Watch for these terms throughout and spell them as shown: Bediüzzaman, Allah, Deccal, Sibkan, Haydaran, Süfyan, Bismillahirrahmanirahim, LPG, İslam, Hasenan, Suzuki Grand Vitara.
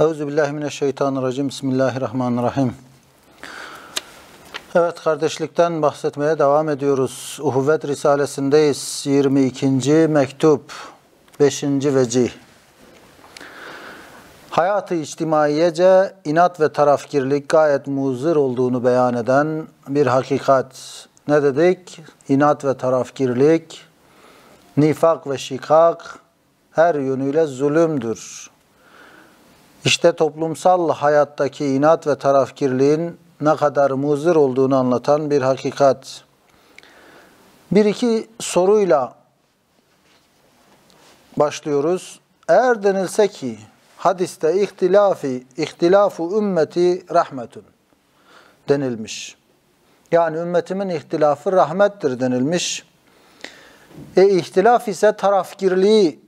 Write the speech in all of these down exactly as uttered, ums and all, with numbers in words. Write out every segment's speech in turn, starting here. Euzubillahimineşşeytanirracim. Bismillahirrahmanirrahim. Evet, kardeşlikten bahsetmeye devam ediyoruz. Uhuvvet Risalesindeyiz. yirmi ikinci mektup, beşinci vecih. Hayat-ı içtimaiyece inat ve tarafkirlik gayet muzır olduğunu beyan eden bir hakikat. Ne dedik? İnat ve tarafkirlik, nifak ve şikak her yönüyle zulümdür. İşte toplumsal hayattaki inat ve tarafkirliğin ne kadar muzır olduğunu anlatan bir hakikat. Bir iki soruyla başlıyoruz. Eğer denilse ki hadiste ihtilafi, ihtilafu ümmeti rahmetun denilmiş. Yani ümmetimin ihtilafı rahmettir denilmiş. E ihtilaf ise tarafkirliği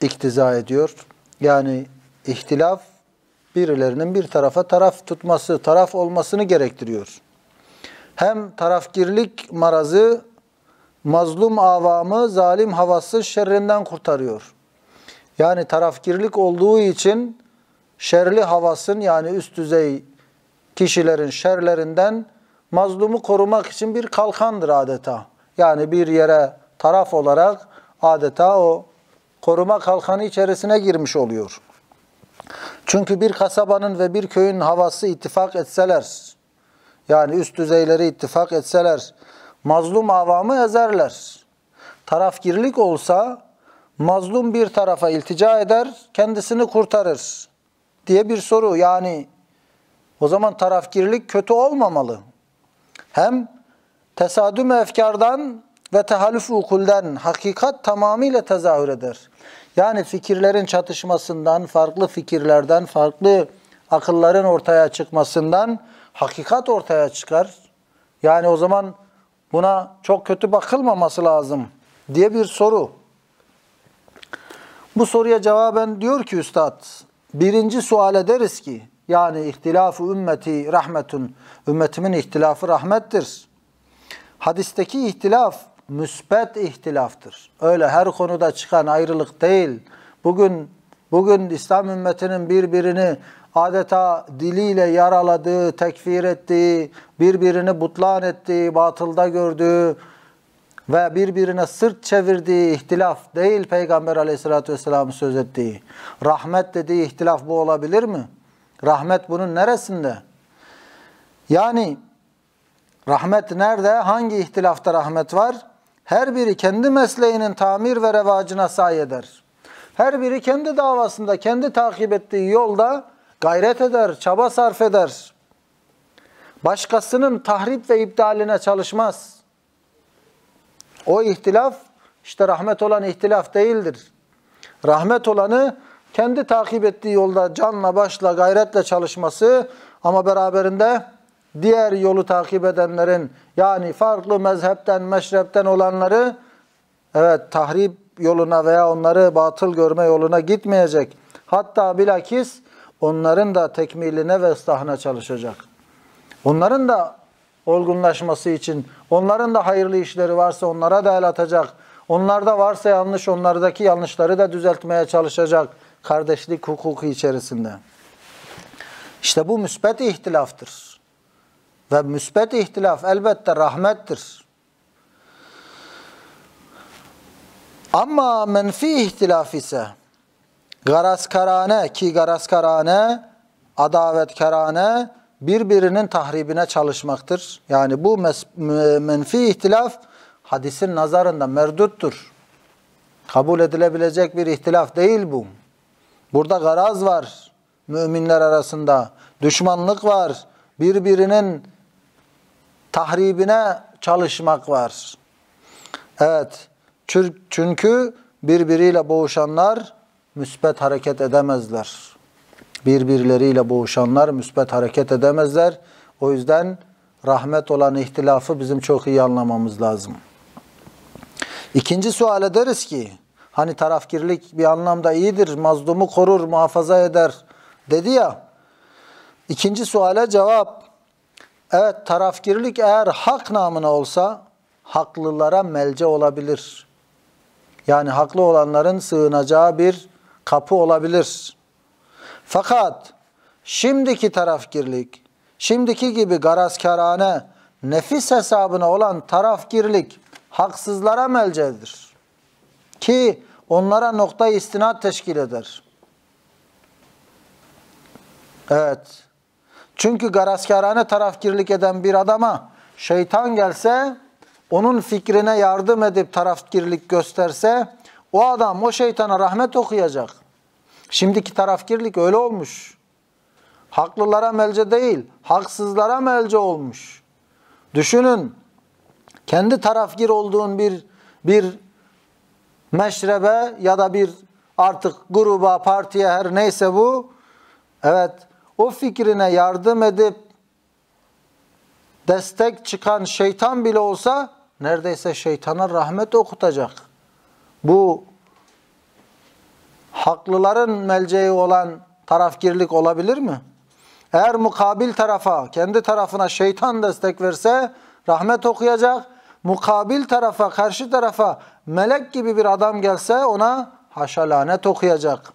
iktiza ediyor. Yani ihtilaf birilerinin bir tarafa taraf tutması, taraf olmasını gerektiriyor. Hem tarafkirlik marazı, mazlum avamı, zalim havası şerrinden kurtarıyor. Yani tarafkirlik olduğu için şerli havasın, yani üst düzey kişilerin şerlerinden mazlumu korumak için bir kalkandır adeta. Yani bir yere taraf olarak adeta o koruma kalkanı içerisine girmiş oluyor. Çünkü bir kasabanın ve bir köyün havası ittifak etseler, yani üst düzeyleri ittifak etseler, mazlum avamı ezerler. Tarafkirlik olsa mazlum bir tarafa iltica eder, kendisini kurtarır diye bir soru. Yani o zaman tarafkirlik kötü olmamalı. Hem tesadüm efkardan ve tehalüf-ü ukulden hakikat tamamıyla tezahür eder. Yani fikirlerin çatışmasından, farklı fikirlerden, farklı akılların ortaya çıkmasından hakikat ortaya çıkar. Yani o zaman buna çok kötü bakılmaması lazım diye bir soru. Bu soruya cevaben diyor ki üstad, birinci sual ederiz ki, yani ihtilafı ümmeti rahmetun, ümmetimin ihtilafı rahmettir. Hadisteki ihtilaf müsbet ihtilaftır. Öyle her konuda çıkan ayrılık değil. Bugün bugün İslam ümmetinin birbirini adeta diliyle yaraladığı, tekfir ettiği, birbirini butlan ettiği, batılda gördüğü ve birbirine sırt çevirdiği ihtilaf değil Peygamber Aleyhisselatü Vesselam'ın söz ettiği. Rahmet dediği ihtilaf bu olabilir mi? Rahmet bunun neresinde? Yani rahmet nerede? Hangi ihtilafta rahmet var? Her biri kendi mesleğinin tamir ve revacına sahi eder. Her biri kendi davasında, kendi takip ettiği yolda gayret eder, çaba sarf eder. Başkasının tahrip ve iptaline çalışmaz. O ihtilaf, işte rahmet olan ihtilaf değildir. Rahmet olanı kendi takip ettiği yolda canla başla gayretle çalışması, ama beraberinde diğer yolu takip edenlerin, yani farklı mezhepten, meşrepten olanları, evet, tahrip yoluna veya onları batıl görme yoluna gitmeyecek. Hatta bilakis onların da tekmiline ve ıslahına çalışacak. Onların da olgunlaşması için, onların da hayırlı işleri varsa onlara da el atacak. Onlarda varsa yanlış, onlardaki yanlışları da düzeltmeye çalışacak. Kardeşlik hukuku içerisinde. İşte bu müsbet ihtilaftır. Ve müsbet ihtilaf elbette rahmettir. Ama menfi ihtilaf ise garazkarane, ki garazkarane, adavetkarane birbirinin tahribine çalışmaktır. Yani bu menfi ihtilaf hadisin nazarında merduttur. Kabul edilebilecek bir ihtilaf değil bu. Burada garaz var müminler arasında, düşmanlık var, birbirinin tahribine çalışmak var. Evet, çünkü birbiriyle boğuşanlar müsbet hareket edemezler. Birbirleriyle boğuşanlar müsbet hareket edemezler. O yüzden rahmet olan ihtilafı bizim çok iyi anlamamız lazım. İkinci sual ederiz ki, hani tarafkirlik bir anlamda iyidir, mazlumu korur, muhafaza eder dedi ya. İkinci suale cevap, evet, tarafkirlik eğer hak namına olsa haklılara melce olabilir. Yani haklı olanların sığınacağı bir kapı olabilir. Fakat şimdiki tarafgirlik, şimdiki gibi garazkarane, nefis hesabına olan tarafgirlik haksızlara melcedir. Ki onlara noktayı istinad teşkil eder. Evet. Çünkü garazkarane tarafgirlik eden bir adama şeytan gelse, onun fikrine yardım edip tarafgirlik gösterse, o adam o şeytana rahmet okuyacak. Şimdiki tarafgirlik öyle olmuş. Haklılara melce değil, haksızlara melce olmuş. Düşünün, kendi tarafgir olduğun bir bir meşrebe ya da bir artık gruba, partiye, her neyse bu, evet, o fikrine yardım edip destek çıkan şeytan bile olsa neredeyse şeytana rahmet okutacak. Bu haklıların melceği olan tarafgirlik olabilir mi? Eğer mukabil tarafa, kendi tarafına şeytan destek verse rahmet okuyacak. Mukabil tarafa, karşı tarafa melek gibi bir adam gelse ona haşa lanet okuyacak.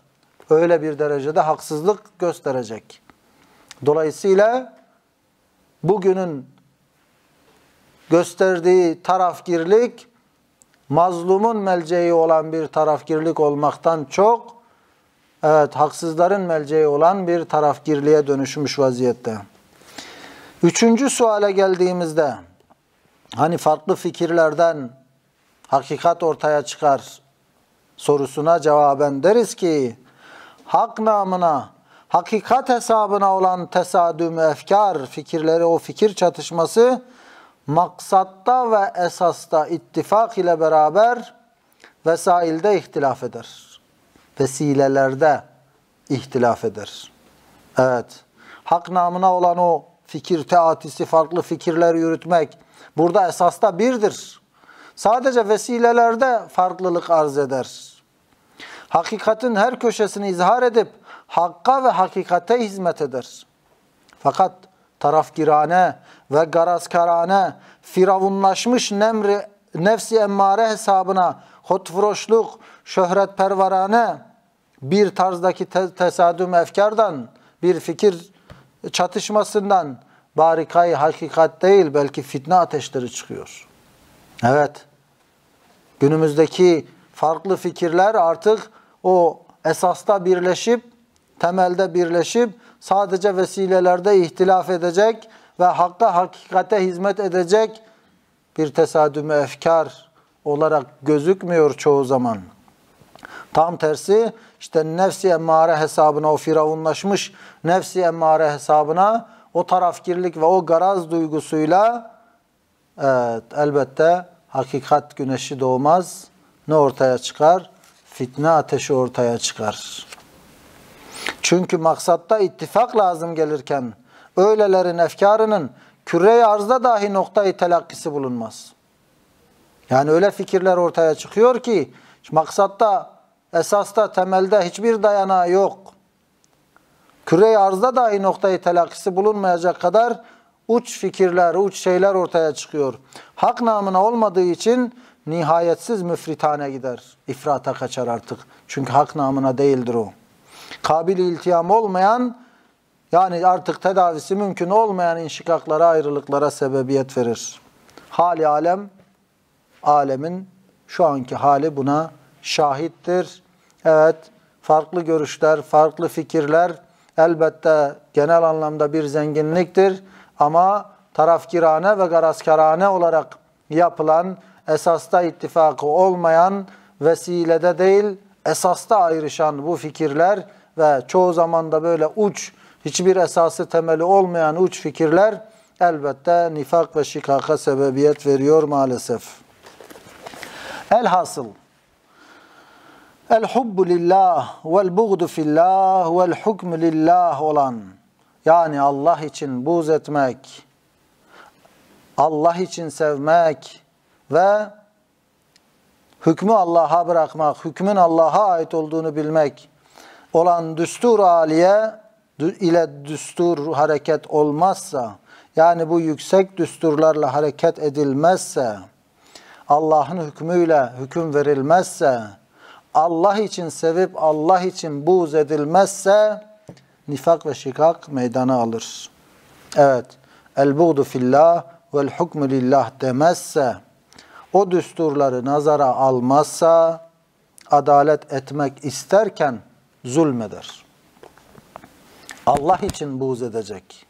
Öyle bir derecede haksızlık gösterecek. Dolayısıyla bugünün gösterdiği tarafgirlik mazlumun melceği olan bir tarafgirlik olmaktan çok, evet, haksızların melceği olan bir tarafgirliğe dönüşmüş vaziyette. Üçüncü suale geldiğimizde, hani farklı fikirlerden hakikat ortaya çıkar sorusuna cevaben deriz ki, hak namına, hakikat hesabına olan tesadüm-ü efkar fikirleri, o fikir çatışması, maksatta ve esasta ittifak ile beraber vesailde ihtilaf eder. Vesilelerde ihtilaf eder. Evet. Hak namına olan o fikir teatisi, farklı fikirler yürütmek burada esasta birdir. Sadece vesilelerde farklılık arz eder. Hakikatin her köşesini izhar edip hakka ve hakikate hizmet eder. Fakat tarafgirane ve garazkarane, firavunlaşmış nemri, nefsi emmare hesabına hotfroşluk, şöhretpervarane bir tarzdaki te tesadüm efkardan, bir fikir çatışmasından barikayı hakikat değil, belki fitne ateşleri çıkıyor. Evet, günümüzdeki farklı fikirler artık o esasta birleşip, temelde birleşip sadece vesilelerde ihtilaf edecek ve hakka hakikate hizmet edecek bir tesadüm-ü efkar olarak gözükmüyor çoğu zaman. Tam tersi, işte nefsi emmare hesabına, o firavunlaşmış nefsi emmare hesabına, o tarafgirlik ve o garaz duygusuyla, evet, elbette hakikat güneşi doğmaz. Ne ortaya çıkar? Fitne ateşi ortaya çıkar. Çünkü maksatta ittifak lazım gelirken öylelerin efkarının küre-i arzda dahi noktayı telakkisi bulunmaz. Yani öyle fikirler ortaya çıkıyor ki maksatta, esasta, temelde hiçbir dayanağı yok. Küre-i arzda dahi noktayı telakkisi bulunmayacak kadar uç fikirler, uç şeyler ortaya çıkıyor. Hak namına olmadığı için nihayetsiz müfritane gider. İfrata kaçar artık. Çünkü hak namına değildir o. Kabili iltiham olmayan, yani artık tedavisi mümkün olmayan inşikaklara, ayrılıklara sebebiyet verir. Hali alem, alemin şu anki hali buna şahittir. Evet, farklı görüşler, farklı fikirler elbette genel anlamda bir zenginliktir. Ama tarafgirane ve garazkarane olarak yapılan, esasta ittifakı olmayan, vesilede değil esasta ayrışan bu fikirler ve çoğu zaman da böyle uç, hiçbir esası temeli olmayan uç fikirler elbette nifak ve şikaka sebebiyet veriyor maalesef. Elhasıl, el-hubbu lillah vel-buğdu fillah vel-hukmü lillah olan, yani Allah için buğz etmek, Allah için sevmek ve hükmü Allah'a bırakmak, hükmün Allah'a ait olduğunu bilmek olan düstur âliye ile düstur hareket olmazsa, yani bu yüksek düsturlarla hareket edilmezse, Allah'ın hükmüyle hüküm verilmezse, Allah için sevip Allah için buğz edilmezse, nifak ve şikak meydana alır. Evet, el-buğdu fillah vel-hukmü lillah demezse, o düsturları nazara almazsa, adalet etmek isterken zulmeder. Allah için buğz edecek.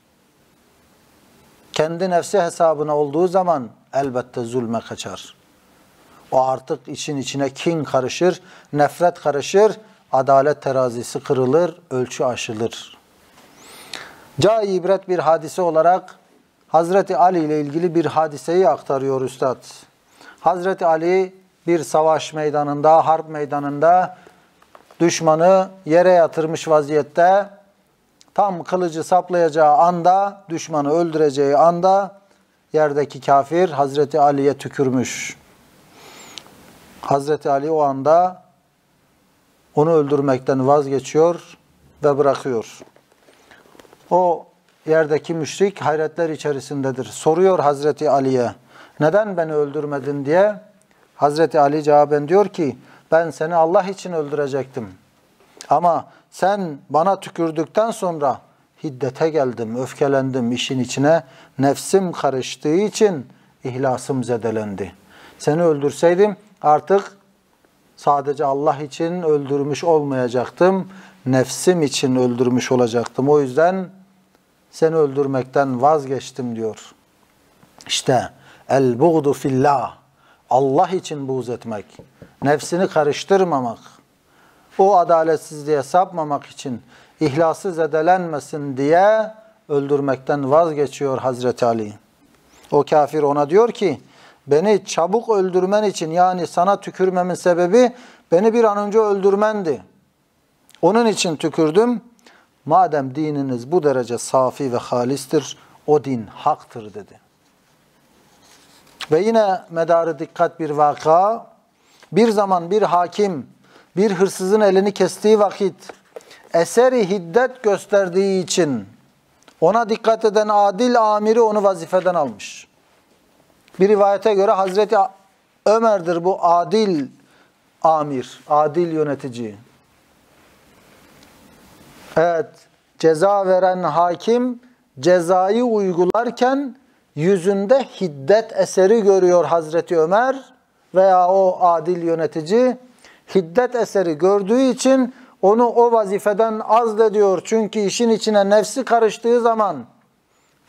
Kendi nefsi hesabına olduğu zaman elbette zulme kaçar. O artık işin içine kin karışır, nefret karışır, adalet terazisi kırılır, ölçü aşılır. Cai ibret bir hadise olarak Hazreti Ali ile ilgili bir hadiseyi aktarıyor Üstad. Hazreti Ali bir savaş meydanında, harp meydanında düşmanı yere yatırmış vaziyette, tam kılıcı saplayacağı anda, düşmanı öldüreceği anda yerdeki kafir Hazreti Ali'ye tükürmüş. Hazreti Ali o anda onu öldürmekten vazgeçiyor ve bırakıyor. O yerdeki müşrik hayretler içerisindedir. Soruyor Hazreti Ali'ye, neden beni öldürmedin diye. Hazreti Ali cevaben diyor ki, ben seni Allah için öldürecektim. Ama sen bana tükürdükten sonra hiddete geldim, öfkelendim, işin içine nefsim karıştığı için ihlasım zedelendi. Seni öldürseydim artık sadece Allah için öldürmüş olmayacaktım, nefsim için öldürmüş olacaktım. O yüzden seni öldürmekten vazgeçtim diyor. İşte el-buğdu fillah, Allah için buğz etmek, nefsini karıştırmamak, o adaletsizliğe sapmamak için, ihlası zedelenmesin diye öldürmekten vazgeçiyor Hazreti Ali. O kafir ona diyor ki, beni çabuk öldürmen için, yani sana tükürmemin sebebi beni bir an önce öldürmendi. Onun için tükürdüm. Madem dininiz bu derece safi ve halistir, o din haktır dedi. Ve yine medarı dikkat bir vaka, bir zaman bir hakim bir hırsızın elini kestiği vakit eseri hiddet gösterdiği için ona dikkat eden adil amiri onu vazifeden almış. Bir rivayete göre Hazreti Ömer'dir bu adil amir, adil yönetici. Evet, ceza veren hakim cezayı uygularken yüzünde hiddet eseri görüyor Hazreti Ömer veya o adil yönetici. Hiddet eseri gördüğü için onu o vazifeden azlediyor. Çünkü işin içine nefsi karıştığı zaman,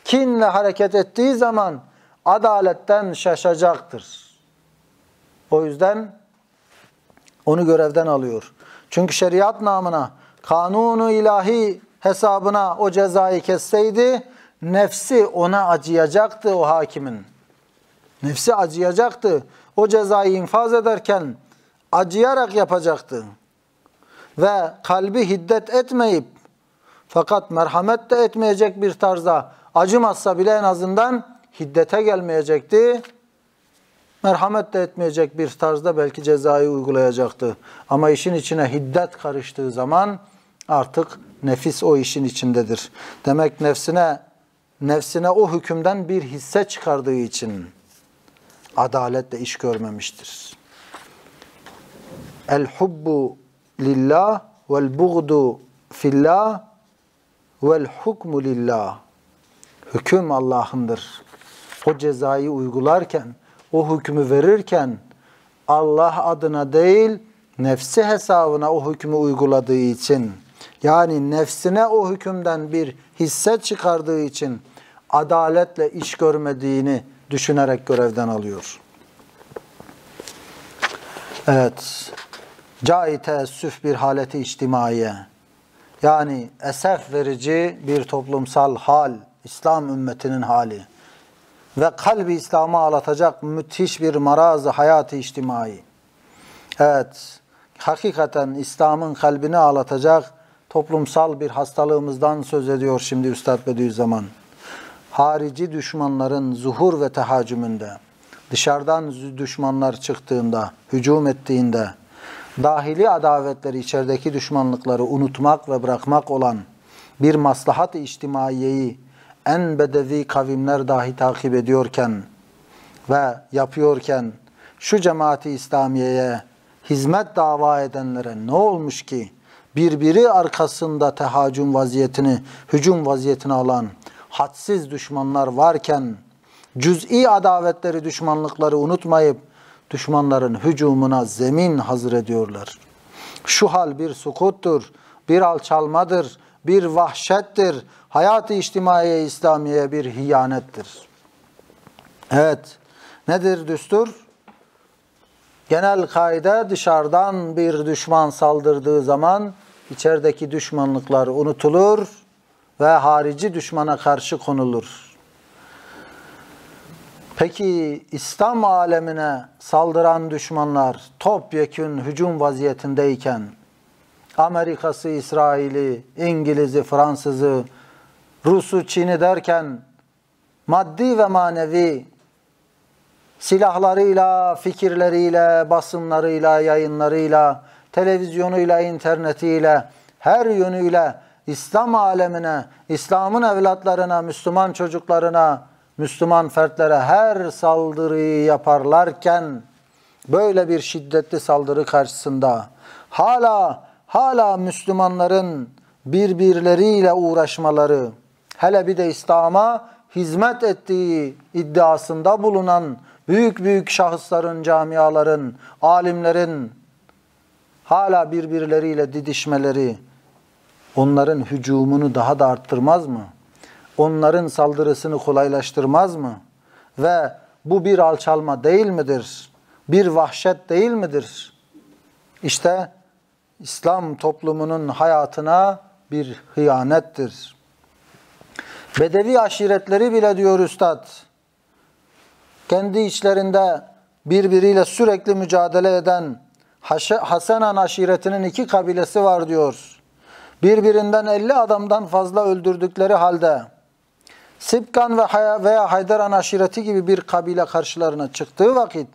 kinle hareket ettiği zaman adaletten şaşacaktır. O yüzden onu görevden alıyor. Çünkü şeriat namına, kanunu ilahi hesabına o cezayı kesseydi, nefsi ona acıyacaktı o hakimin. Nefsi acıyacaktı. O cezayı infaz ederken acıyarak yapacaktı. Ve kalbi hiddet etmeyip, fakat merhamet de etmeyecek bir tarza, acımazsa bile en azından hiddete gelmeyecekti. Merhamet de etmeyecek bir tarzda belki cezayı uygulayacaktı. Ama işin içine hiddet karıştığı zaman artık nefis o işin içindedir. Demek nefsine, nefsine o hükümden bir hisse çıkardığı için adaletle iş görmemiştir. El-hubbu lillah vel-buğdu fillah vel-hukmu lillah. Hüküm Allah'ındır. O cezayı uygularken, o hükmü verirken Allah adına değil, nefsi hesabına o hükmü uyguladığı için, yani nefsine o hükümden bir hisse çıkardığı için adaletle iş görmediğini düşünerek görevden alıyor. Evet, cai teessüf bir haleti içtimaiye, yani esef verici bir toplumsal hal, İslam ümmetinin hali ve kalbi İslam'a ağlatacak müthiş bir maraz-ı hayat-ı içtimai. Evet, hakikaten İslam'ın kalbini ağlatacak toplumsal bir hastalığımızdan söz ediyor şimdi Üstad Bediüzzaman. Harici düşmanların zuhur ve tehacümünde, dışarıdan düşmanlar çıktığında, hücum ettiğinde, dahili adavetleri, içerideki düşmanlıkları unutmak ve bırakmak olan bir maslahat-ı içtimaiyeyi en bedevi kavimler dahi takip ediyorken ve yapıyorken, şu cemaati İslamiye'ye hizmet dava edenlere ne olmuş ki birbiri arkasında tehacüm vaziyetini, hücum vaziyetini alan hadsiz düşmanlar varken cüz'i adavetleri, düşmanlıkları unutmayıp düşmanların hücumuna zemin hazır ediyorlar. Şu hal bir sukuttur, bir alçalmadır, bir vahşettir, hayat-ı içtimaiye İslamiye'ye bir hiyanettir. Evet, nedir düstur? Genel kaide, dışarıdan bir düşman saldırdığı zaman içerideki düşmanlıklar unutulur ve harici düşmana karşı konulur. Peki İslam alemine saldıran düşmanlar topyekün hücum vaziyetindeyken Amerika'sı, İsrail'i, İngiliz'i, Fransız'ı, Rus'u, Çin'i derken maddi ve manevi silahlarıyla, fikirleriyle, basınlarıyla, yayınlarıyla, televizyonuyla, internetiyle, her yönüyle İslam alemine, İslam'ın evlatlarına, Müslüman çocuklarına, Müslüman fertlere her saldırıyı yaparlarken böyle bir şiddetli saldırı karşısında hala hala Müslümanların birbirleriyle uğraşmaları, hele bir de İslam'a hizmet ettiği iddiasında bulunan büyük büyük şahısların, camiaların, alimlerin hala birbirleriyle didişmeleri onların hücumunu daha da arttırmaz mı? Onların saldırısını kolaylaştırmaz mı? Ve bu bir alçalma değil midir? Bir vahşet değil midir? İşte İslam toplumunun hayatına bir hıyanettir. Bedevi aşiretleri bile diyor üstad, kendi içlerinde birbiriyle sürekli mücadele eden Hasenan aşiretinin iki kabilesi var diyor. Birbirinden elli adamdan fazla öldürdükleri halde Sibkan veya Haydaran aşireti gibi bir kabile karşılarına çıktığı vakit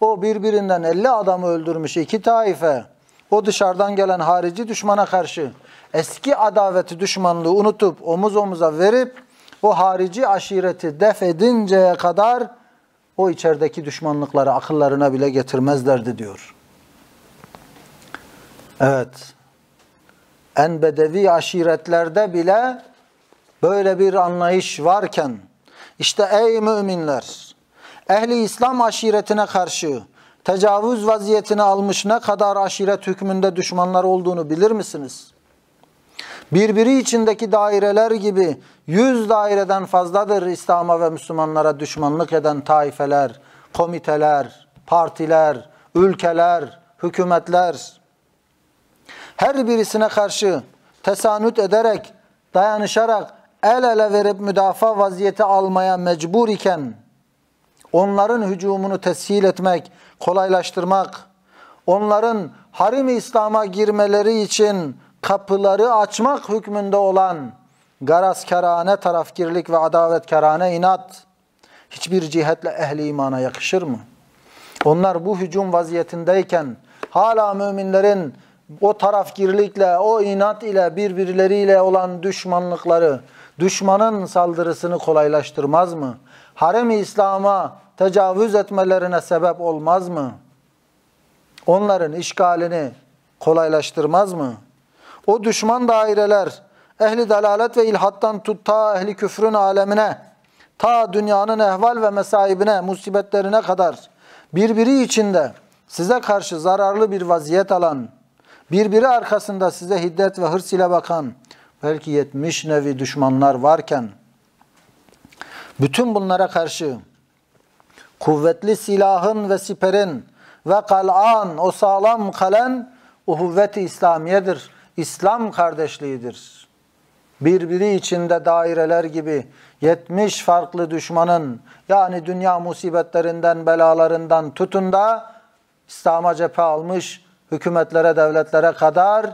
o birbirinden elli adamı öldürmüş iki taife, o dışarıdan gelen harici düşmana karşı eski adaveti, düşmanlığı unutup omuz omuza verip o harici aşireti def edinceye kadar o içerideki düşmanlıkları akıllarına bile getirmezlerdi diyor. Evet, en bedevi aşiretlerde bile böyle bir anlayış varken işte ey müminler, ehli İslam aşiretine karşı tecavüz vaziyetini almış ne kadar aşiret hükmünde düşmanlar olduğunu bilir misiniz? Birbiri içindeki daireler gibi yüz daireden fazladır İslam'a ve Müslümanlara düşmanlık eden taifeler, komiteler, partiler, ülkeler, hükümetler. Her birisine karşı tesanüt ederek, dayanışarak, el ele verip müdafaa vaziyeti almaya mecbur iken onların hücumunu teshil etmek, kolaylaştırmak, onların harim-i İslam'a girmeleri için kapıları açmak hükmünde olan garazkerane tarafgirlik ve adavetkerane inat hiçbir cihetle ehli imana yakışır mı? Onlar bu hücum vaziyetindeyken hala müminlerin o tarafgirlikle, o inat ile birbirleriyle olan düşmanlıkları, düşmanın saldırısını kolaylaştırmaz mı? Harem-i İslam'a tecavüz etmelerine sebep olmaz mı? Onların işgalini kolaylaştırmaz mı? O düşman daireler, ehli dalalet ve ilhattan tut ta ehli küfrün alemine, ta dünyanın ehval ve mesaibine, musibetlerine kadar birbiri içinde size karşı zararlı bir vaziyet alan, birbiri arkasında size hiddet ve hırs ile bakan, belki yetmiş nevi düşmanlar varken, bütün bunlara karşı kuvvetli silahın ve siperin ve kal'an, o sağlam kalen, o kuvvet-i İslamiyedir. İslam kardeşliğidir. Birbiri içinde daireler gibi yetmiş farklı düşmanın, yani dünya musibetlerinden, belalarından tutun da İslam'a cephe almış hükümetlere, devletlere kadar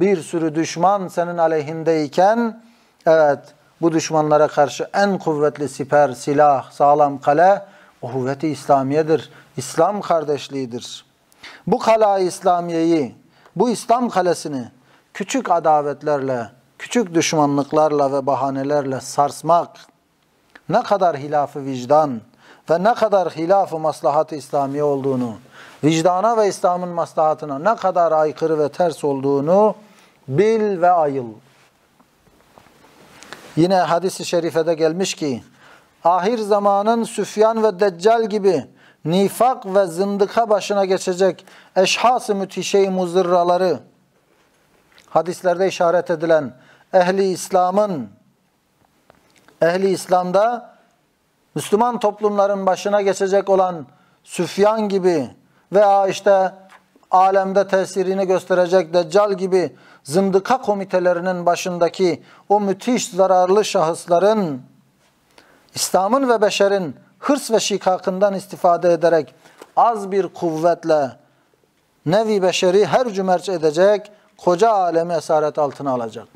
bir sürü düşman senin aleyhindeyken, evet, bu düşmanlara karşı en kuvvetli siper, silah, sağlam kale o kuvvet-i İslamiyedir. İslam kardeşliğidir. Bu kala-i İslamiye'yi, bu İslam kalesini küçük adavetlerle, küçük düşmanlıklarla ve bahanelerle sarsmak ne kadar hilaf-ı vicdan ve ne kadar hilaf-ı maslahat-ı İslamiye olduğunu, vicdana ve İslam'ın maslahatına ne kadar aykırı ve ters olduğunu Bil ve ayıl. Yine hadis-i şerifede gelmiş ki, ahir zamanın Süfyan ve Deccal gibi nifak ve zındıka başına geçecek eşhas-ı müthişe-i muzırraları, hadislerde işaret edilen ehli İslam'ın, ehli İslam'da Müslüman toplumların başına geçecek olan Süfyan gibi veya işte alemde tesirini gösterecek Deccal gibi zındıka komitelerinin başındaki o müthiş zararlı şahısların, İslam'ın ve beşerin hırs ve şikakından istifade ederek az bir kuvvetle nevi beşeri her cümerç edecek, koca alemi esaret altına alacak.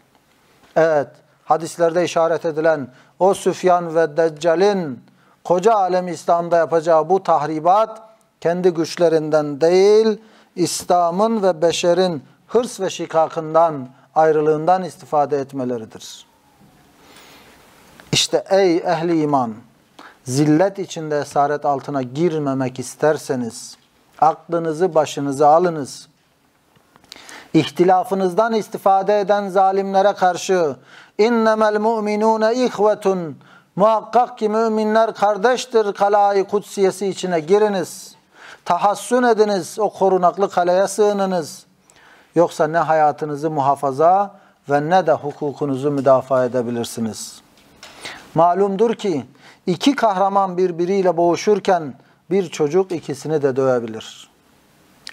Evet, hadislerde işaret edilen o Süfyan ve Deccal'in koca alemi İslam'da yapacağı bu tahribat, kendi güçlerinden değil, İslam'ın ve beşerin hırs ve şikakından, ayrılığından istifade etmeleridir. İşte ey ehli iman, zillet içinde esaret altına girmemek isterseniz, aklınızı başınıza alınız. İhtilafınızdan istifade eden zalimlere karşı, innemel mu'minûne ihvetun, muhakkak ki müminler kardeştir kalâ-i kudsiyesi içine giriniz. Tahassün ediniz, o korunaklı kaleye sığınınız. Yoksa ne hayatınızı muhafaza ve ne de hukukunuzu müdafaa edebilirsiniz. Malumdur ki iki kahraman birbiriyle boğuşurken bir çocuk ikisini de dövebilir.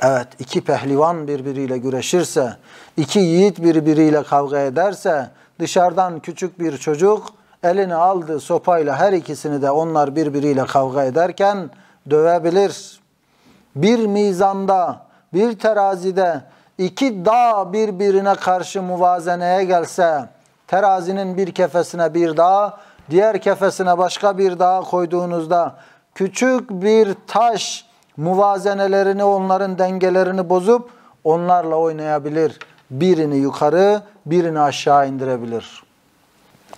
Evet, iki pehlivan birbiriyle güreşirse, iki yiğit birbiriyle kavga ederse, dışarıdan küçük bir çocuk eline aldığı sopayla her ikisini de, onlar birbiriyle kavga ederken, dövebilir. Bir mizanda, bir terazide iki dağ birbirine karşı muvazeneye gelse, terazinin bir kefesine bir dağ, diğer kefesine başka bir dağ koyduğunuzda, küçük bir taş muvazenelerini, onların dengelerini bozup onlarla oynayabilir. Birini yukarı, birini aşağı indirebilir.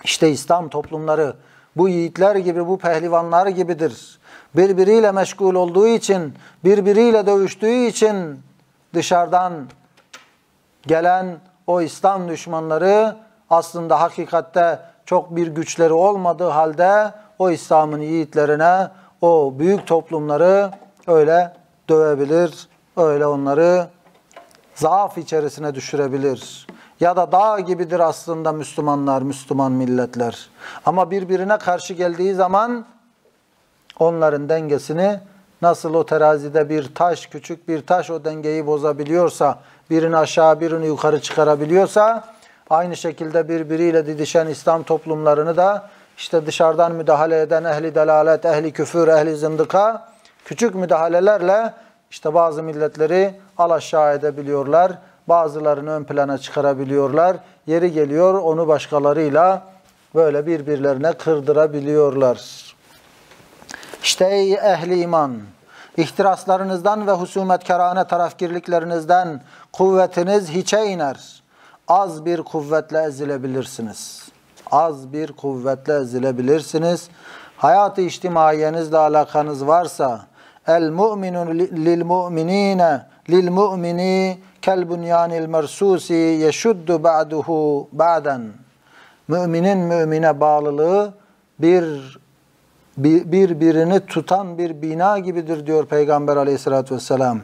İşte İslam toplumları bu yiğitler gibi, bu pehlivanlar gibidir. Birbiriyle meşgul olduğu için, birbiriyle dövüştüğü için dışarıdan gelen o İslam düşmanları aslında hakikatte çok bir güçleri olmadığı halde o İslam'ın yiğitlerine, o büyük toplumları öyle dövebilir, öyle onları zaaf içerisine düşürebilir. Ya da dağ gibidir aslında Müslümanlar, Müslüman milletler. Ama birbirine karşı geldiği zaman onların dengesini, nasıl o terazide bir taş, küçük bir taş o dengeyi bozabiliyorsa, birini aşağı birini yukarı çıkarabiliyorsa, aynı şekilde birbiriyle didişen İslam toplumlarını da işte dışarıdan müdahale eden ehli delalet, ehli küfür, ehli zındıka küçük müdahalelerle işte bazı milletleri alaşağı edebiliyorlar. Bazılarını ön plana çıkarabiliyorlar. Yeri geliyor onu başkalarıyla böyle birbirlerine kırdırabiliyorlar. İşte ey ehli iman, ihtiraslarınızdan ve husumetkarane tarafgirliklerinizden kuvvetiniz hiçe iner. Az bir kuvvetle ezilebilirsiniz. Az bir kuvvetle ezilebilirsiniz. Hayat-ı içtimaiyenizle alakanız varsa, el mu'minu lil mu'minine lil mu'mini kel bunyanil mersusi yeşuddu ba'duhu ba'den. Müminin mümine bağlılığı bir birbirini tutan bir bina gibidir diyor Peygamber aleyhissalatü vesselam.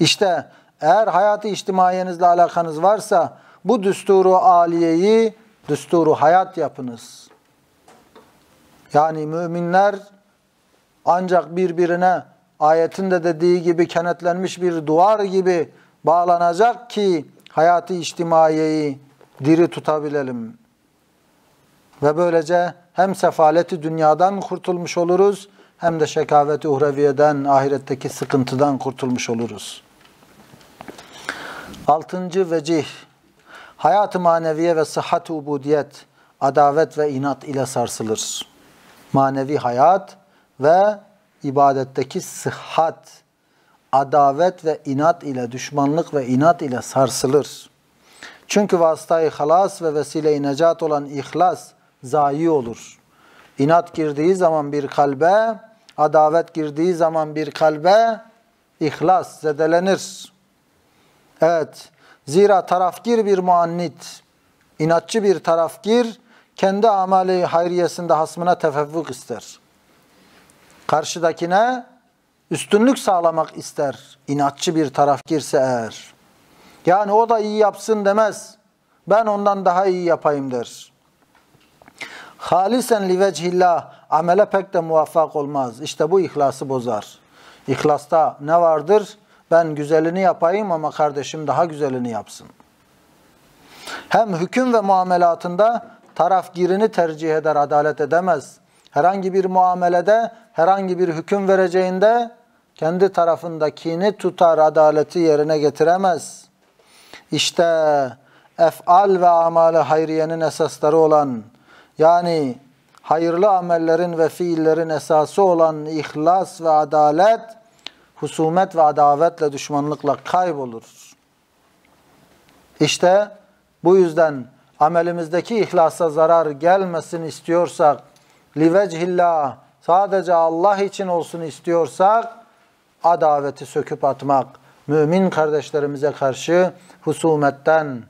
İşte eğer hayat-ı içtimaiyenizle alakanız varsa bu düsturu aliyeyi düsturu hayat yapınız. Yani müminler ancak birbirine ayetin de dediği gibi kenetlenmiş bir duvar gibi bağlanacak ki hayat-ı içtimaiyeyi diri tutabilelim. Ve böylece hem sefaleti dünyadan kurtulmuş oluruz, hem de şekaveti uhreviyeden, ahiretteki sıkıntıdan kurtulmuş oluruz. Altıncı vecih, hayat-ı maneviye ve sıhhat-ı ubudiyet, adavet ve inat ile sarsılır. Manevi hayat ve ibadetteki sıhhat, adavet ve inat ile, düşmanlık ve inat ile sarsılır. Çünkü vasıtayı halas ve vesile-i necat olan ihlas zayi olur. İnat girdiği zaman bir kalbe, adavet girdiği zaman bir kalbe ihlas zedelenir. Evet, Zira tarafgir bir muannit, inatçı bir tarafgir, kendi amali hayriyesinde hasmına tefevvuk ister. Karşıdakine üstünlük sağlamak ister. İnatçı bir tarafgirse eğer. Yani o da iyi yapsın demez. Ben ondan daha iyi yapayım der. Halisen li vechillah, amele pek de muvaffak olmaz. İşte bu ihlası bozar. İhlasta ne vardır? Ben güzelini yapayım ama kardeşim daha güzelini yapsın. Hem hüküm ve muamelatında tarafgirini tercih eder, adalet edemez. Herhangi bir muamelede, herhangi bir hüküm vereceğinde kendi tarafındakini tutar, adaleti yerine getiremez. İşte ef'al ve amali hayriyenin esasları olan, yani hayırlı amellerin ve fiillerin esası olan ihlas ve adalet, husumet ve adavetle, düşmanlıkla kaybolur. İşte bu yüzden amelimizdeki ihlasa zarar gelmesini istiyorsak, livechillah, sadece Allah için olsun istiyorsak, adaveti söküp atmak, mümin kardeşlerimize karşı husumetten,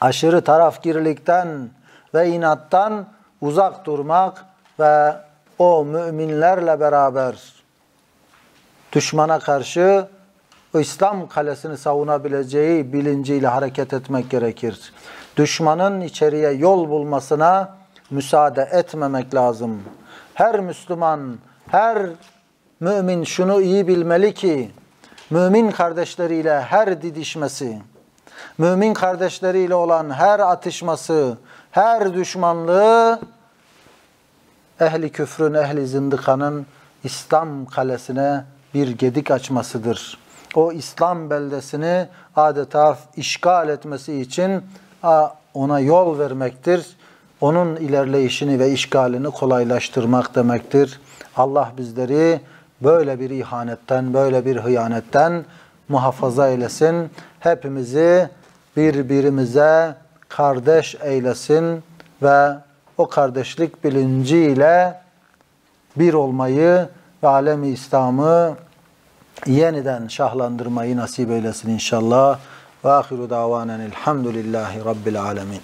aşırı tarafgirlikten ve inattan uzak durmak ve o müminlerle beraber düşmana karşı İslam kalesini savunabileceği bilinciyle hareket etmek gerekir. Düşmanın içeriye yol bulmasına müsaade etmemek lazım. Her Müslüman, her mümin şunu iyi bilmeli ki, mümin kardeşleriyle her didişmesi, mümin kardeşleriyle olan her atışması, her düşmanlığı, ehli küfrün, ehli zindikanın İslam kalesine bir gedik açmasıdır. O İslam beldesini adeta işgal etmesi için ona yol vermektir. Onun ilerleyişini ve işgalini kolaylaştırmak demektir. Allah bizleri böyle bir ihanetten, böyle bir hıyanetten muhafaza eylesin. Hepimizi birbirimize kardeş eylesin ve o kardeşlik bilinciyle bir olmayı ve alem-i İslam'ı yeniden şahlandırmayı nasip eylesin inşallah. Ve ahiru davanen elhamdülillahi rabbil alemin.